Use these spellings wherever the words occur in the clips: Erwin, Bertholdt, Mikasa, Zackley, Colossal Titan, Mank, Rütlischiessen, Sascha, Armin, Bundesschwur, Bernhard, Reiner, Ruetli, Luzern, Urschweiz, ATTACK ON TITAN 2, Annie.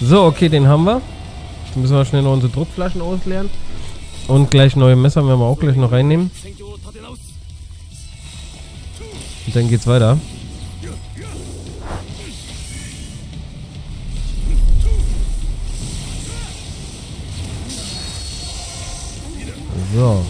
So, okay, den haben wir. Dann müssen wir schnell noch unsere Druckflaschen ausleeren. Und gleich neue Messer werden wir auch gleich noch reinnehmen. Und dann geht's weiter. So.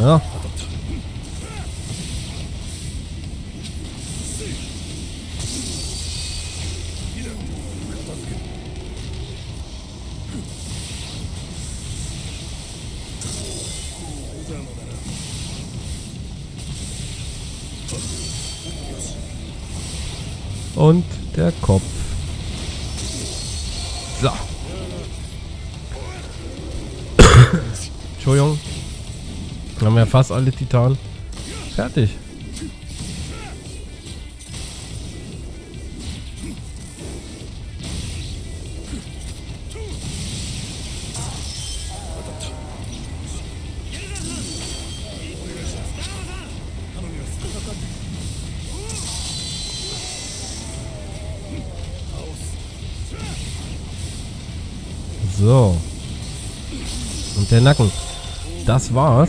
Ja. Und der Kopf. So. Entschuldigung. Dann haben wir fast alle Titanen fertig. So. Und der Nacken. Das war's.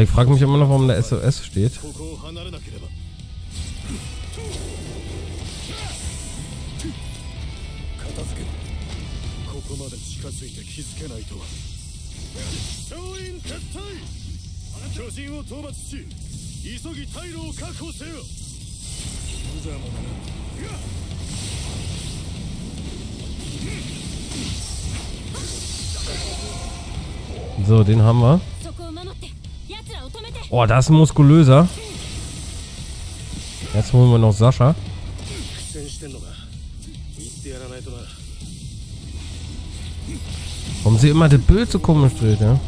Ich frage mich immer noch, warum der SOS steht. So, den haben wir. Oh, das ist muskulöser. Jetzt holen wir noch Sascha. Warum sie immer das Bild so komisch dreht, ja?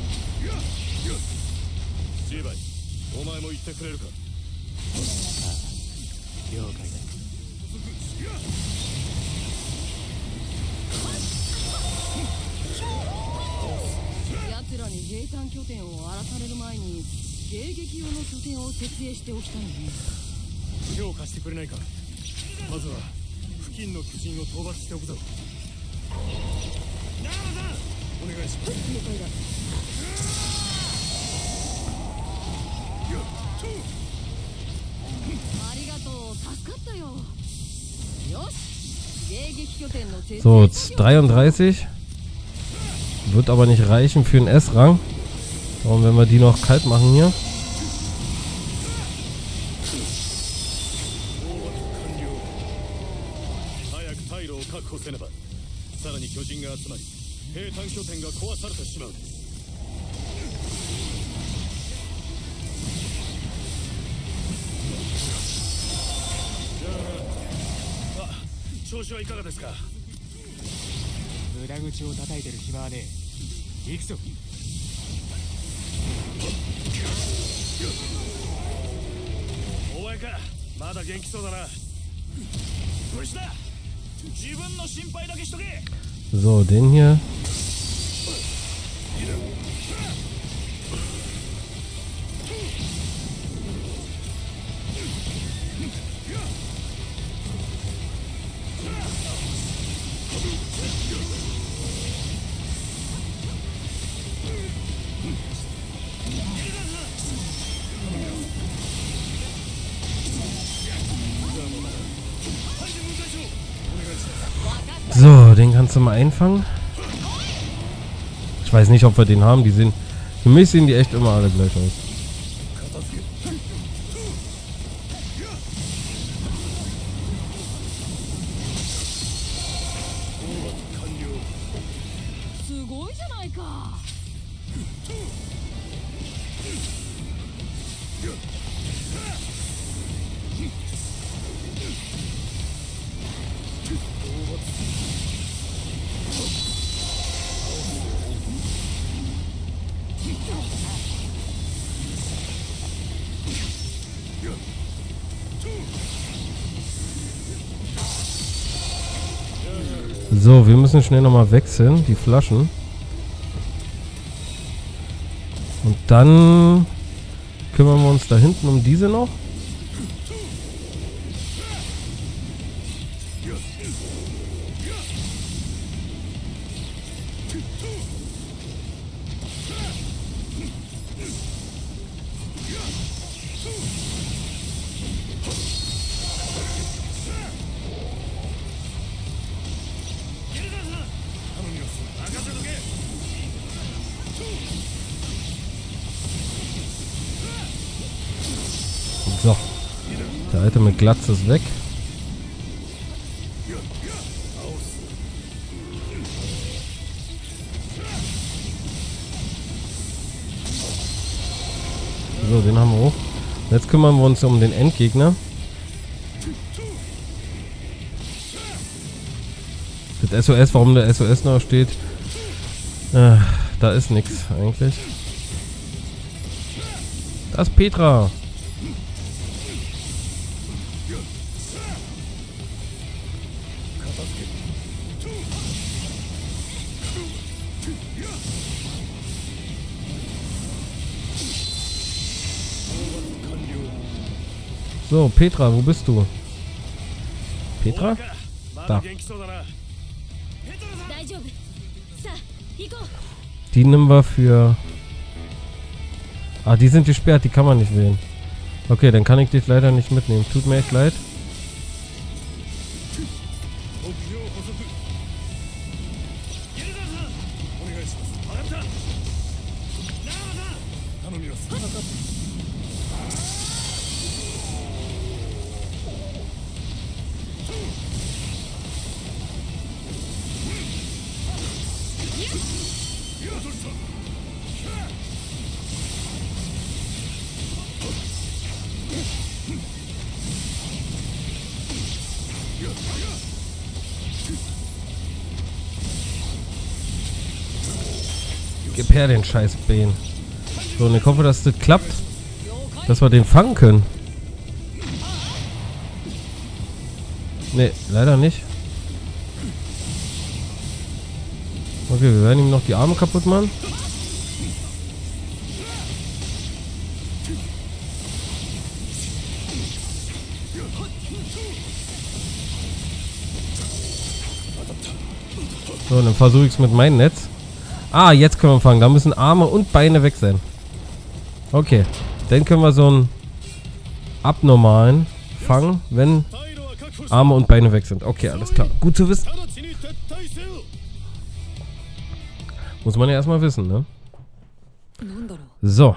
So, 33. Wird aber nicht reichen für einen S-Rang. Warum, wenn wir die noch kalt machen hier? So, den hier. So, den kannst du mal einfangen. Ich weiß nicht, ob wir den haben. Die sehen... Für mich sehen die echt immer alle gleich aus. So, wir müssen schnell nochmal wechseln, die Flaschen. Und dann kümmern wir uns da hinten um diese noch. So, der Alte mit Glatz ist weg. So, den haben wir hoch. Jetzt kümmern wir uns um den Endgegner. Das SOS, warum der SOS noch steht, da ist nichts eigentlich. Das ist Petra. So, Petra, wo bist du? Petra? Da. Die nehmen wir für... Ah, die sind gesperrt, die kann man nicht wählen. Okay, dann kann ich dich leider nicht mitnehmen. Tut mir echt leid. Gib her den scheiß Bähn. So, und ich hoffe, dass das klappt. Dass wir den fangen können. Ne, leider nicht. Okay, wir werden ihm noch die Arme kaputt machen. So, dann versuche ich es mit meinem Netz. Ah, jetzt können wir fangen. Da müssen Arme und Beine weg sein. Okay. Dann können wir so einen abnormalen fangen, wenn Arme und Beine weg sind. Okay, alles klar. Gut zu wissen. Muss man ja erstmal wissen, ne? So.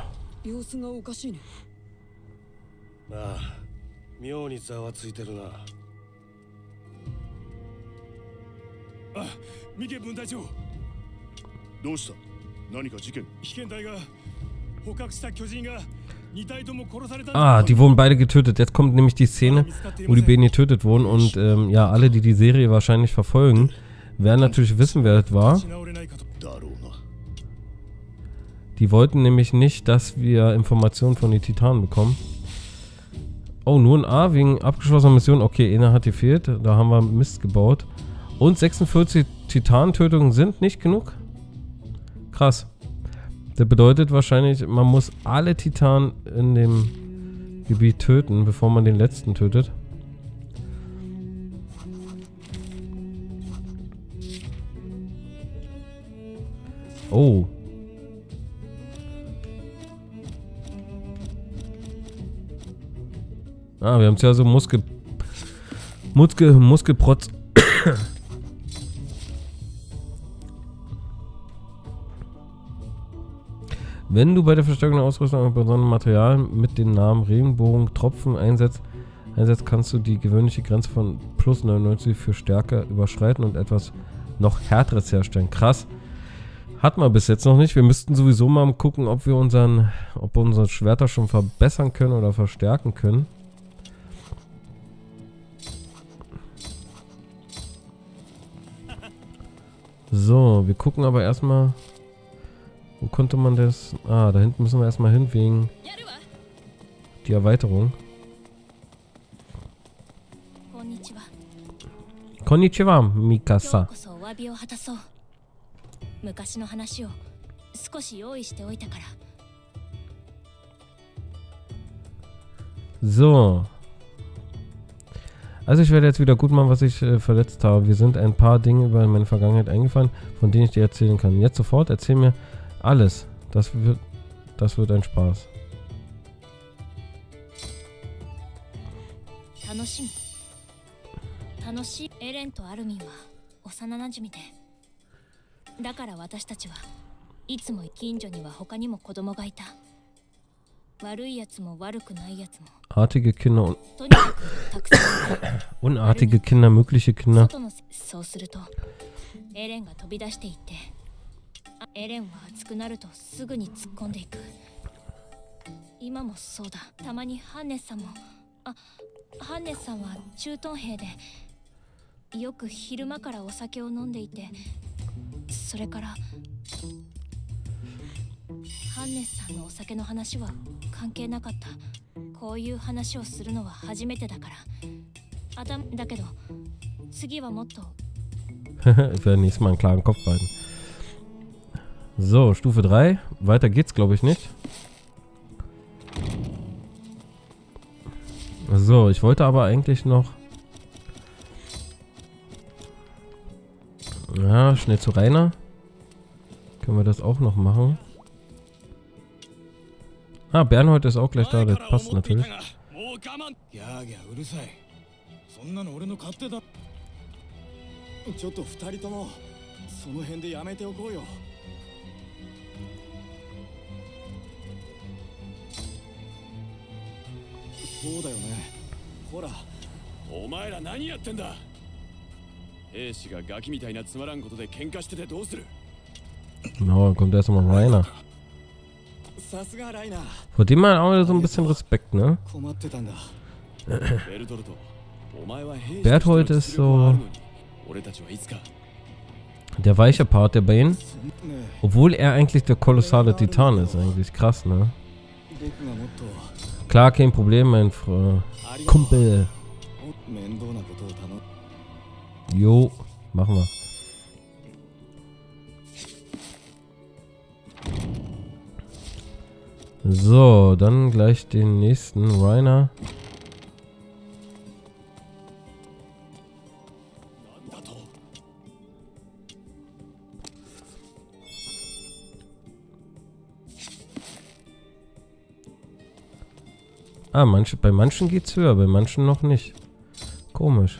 Ah, die wurden beide getötet. Jetzt kommt nämlich die Szene, wo die beiden getötet wurden. Und ja, alle, die die Serie wahrscheinlich verfolgen, werden natürlich wissen, wer das war. Die wollten nämlich nicht, dass wir Informationen von den Titanen bekommen. Oh, nur ein A wegen abgeschlossener Mission. Okay, einer hat gefehlt. Da haben wir Mist gebaut. Und 46 Titanentötungen sind nicht genug. Krass. Das bedeutet wahrscheinlich, man muss alle Titanen in dem Gebiet töten, bevor man den letzten tötet. Oh. Ah, wir haben es ja so Muskelprotz Wenn du bei der Verstärkung der Ausrüstung und besonderen Materialien mit den Namen Regenbogen, Tropfen einsetzt, kannst du die gewöhnliche Grenze von plus 99 für Stärke überschreiten und etwas noch Härteres herstellen. Krass. Hat man bis jetzt noch nicht. Wir müssten sowieso mal gucken, ob wir unsere Schwerter schon verbessern können oder verstärken können. So, wir gucken aber erstmal. Wo konnte man das? Ah, da hinten müssen wir erstmal hin wegen die Erweiterung. Konnichiwa, Mikasa. So. Also ich werde jetzt wieder gut machen, was ich verletzt habe. Wir sind ein paar Dinge über meine Vergangenheit eingefallen, von denen ich dir erzählen kann. Jetzt sofort, erzähl mir alles. Das wird ein Spaß. Artige Kinder und unartige Kinder, mögliche Kinder. Ich werde nächstes Mal einen klaren Kopf behalten. So, Stufe 3. Weiter geht's, glaube ich, nicht. So, ich wollte aber eigentlich noch... Ja, schnell zu Reiner. Können wir das auch noch machen? Ah, Bernhard ist auch gleich da, das passt natürlich. Genau, dann kommt erstmal Reiner. Vor dem man auch so ein bisschen Respekt, ne? Bertholdt ist so der weiche Part der Bane, obwohl er eigentlich der kolossale Titan ist, eigentlich krass, ne? Klar, kein Problem, mein Kumpel. Jo, machen wir. So, dann gleich den nächsten Reiner. Ah, bei manchen geht's höher, bei manchen noch nicht. Komisch.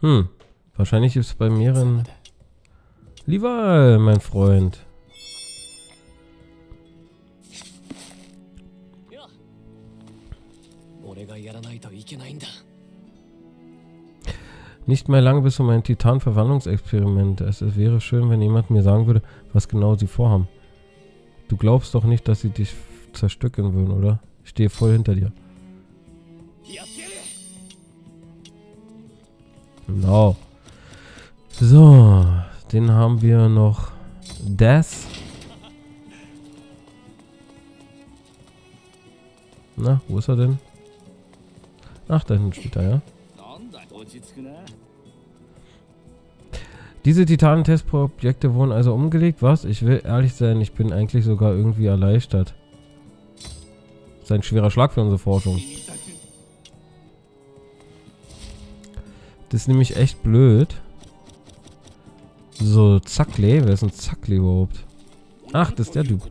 Hm, wahrscheinlich gibt es bei mehreren... Lieber, mein Freund. Nicht mehr lange bis um ein Titan-Verwandlungsexperiment. Es wäre schön, wenn jemand mir sagen würde, was genau sie vorhaben. Du glaubst doch nicht, dass sie dich zerstückeln würden, oder? Ich stehe voll hinter dir. Genau. So, den haben wir noch. Das. Na, wo ist er denn? Ach, da hinten steht er, ja. Diese Titanen-Testprojekte wurden also umgelegt. Was? Ich will ehrlich sein, ich bin eigentlich sogar irgendwie erleichtert. Das ist ein schwerer Schlag für unsere Forschung. Das ist nämlich echt blöd. So, Zackley. Wer ist ein Zackley überhaupt? Ach, das ist der Typ.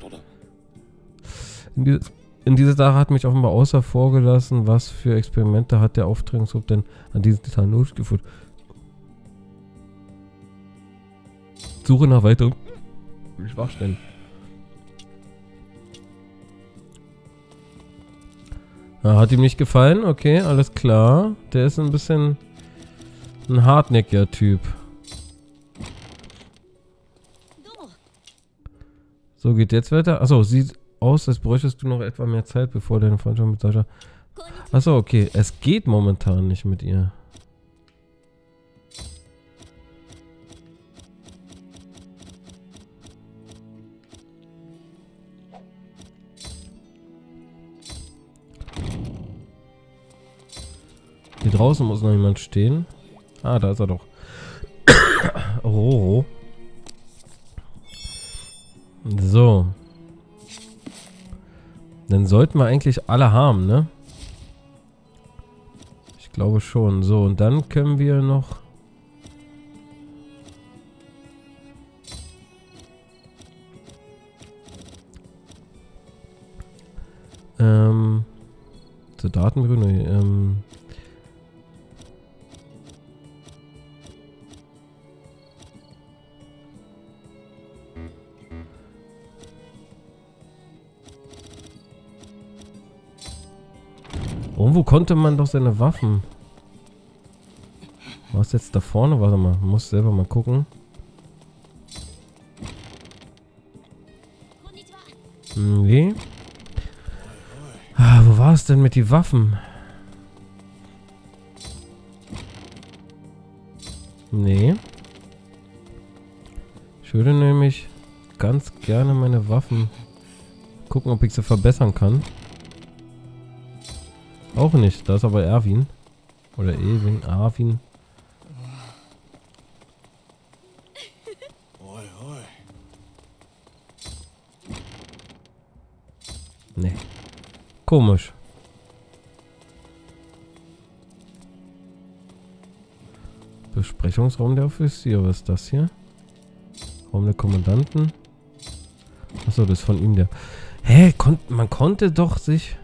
In dieser Sache hat mich offenbar außer vorgelassen, was für Experimente hat der Auftragungsgruppe denn an diesen Titan durchgeführt. Suche nach weiteren Schwachstellen. Ah, hat ihm nicht gefallen? Okay, alles klar. Der ist ein bisschen ein hartnäckiger Typ. So, geht jetzt weiter. Achso, sieht aus, als bräuchtest du noch etwa mehr Zeit, bevor deine Freundschaft mit Sascha... Achso, okay. Es geht momentan nicht mit ihr. Hier draußen muss noch jemand stehen. Ah, da ist er doch. Roro. So. Dann sollten wir eigentlich alle haben, ne? Ich glaube schon. So, und dann können wir noch... Zur Datengründung. Irgendwo konnte man doch seine Waffen. Was jetzt da vorne? Warte mal, man muss selber mal gucken. Nee. Ah, wo war es denn mit den Waffen? Nee. Ich würde nämlich ganz gerne meine Waffen gucken, ob ich sie verbessern kann. Auch nicht, da ist aber Erwin. Oder Erwin, Armin. Nee. Komisch. Besprechungsraum der Offiziere, was ist das hier? Raum der Kommandanten. Achso, das ist von ihm der. Hä, man konnte doch sich...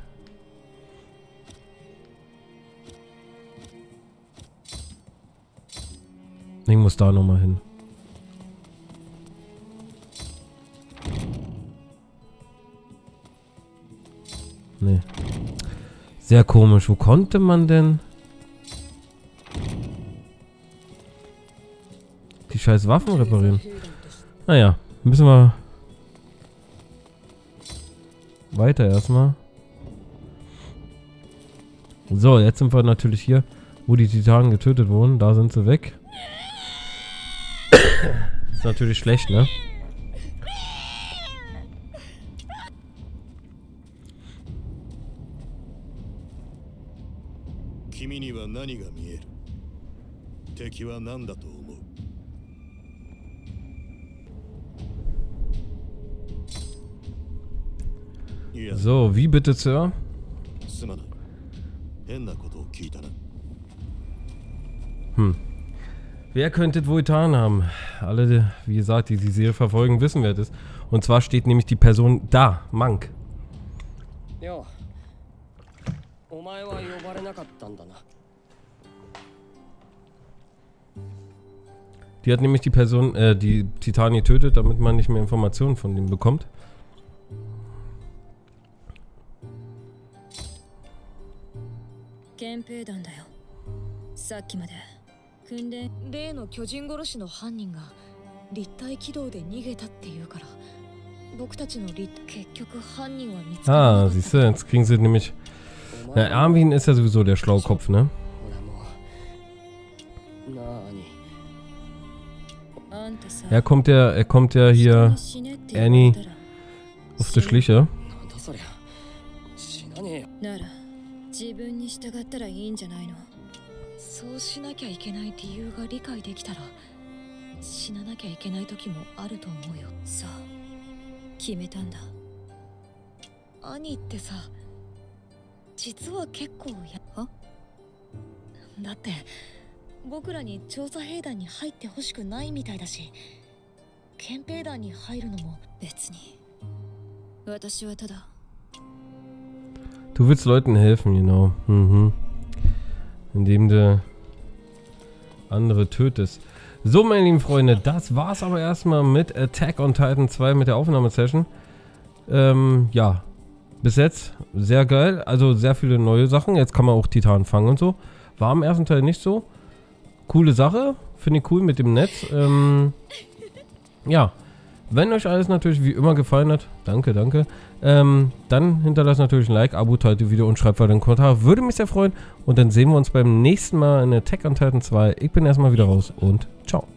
Ich muss da nochmal hin. Nee. Sehr komisch. Wo konnte man denn die scheiß Waffen reparieren? Naja, müssen wir weiter erstmal. So, jetzt sind wir natürlich hier, wo die Titanen getötet wurden. Da sind sie weg. Ist natürlich schlecht, ne? So, wie bitte, Sir? Wer könnte es wohl getan haben? Alle, wie gesagt, die die Serie verfolgen, wissen, wer das ist. Und zwar steht nämlich die Person da, Mank. Die hat nämlich die Person, die Titan getötet, damit man nicht mehr Informationen von dem bekommt. Ah, siehst du, jetzt kriegen sie nämlich... Na, Armin ist ja sowieso der Schlaukopf, ne? Er kommt ja hier Annie auf die Schliche. 僕らに調査兵団に入ってほしくないみたいだし、憲兵団に入るのも別に。私はただ。Du willst Leuten helfen, genau. Mhm. Indem du andere tötest. So, meine lieben Freunde, das war's aber erstmal mit Attack on Titan 2 mit der Aufnahmesession. Ja, bis jetzt sehr geil. Also sehr viele neue Sachen. Jetzt kann man auch Titanen fangen und so. War im ersten Teil nicht so. Coole Sache. Finde ich cool mit dem Netz. Ja. Wenn euch alles natürlich wie immer gefallen hat, danke, danke, dann hinterlasst natürlich ein Like, Abo, teilt das Video und schreibt weiter einen Kommentar. Würde mich sehr freuen. Und dann sehen wir uns beim nächsten Mal in Attack on Titan 2. Ich bin erstmal wieder raus und ciao.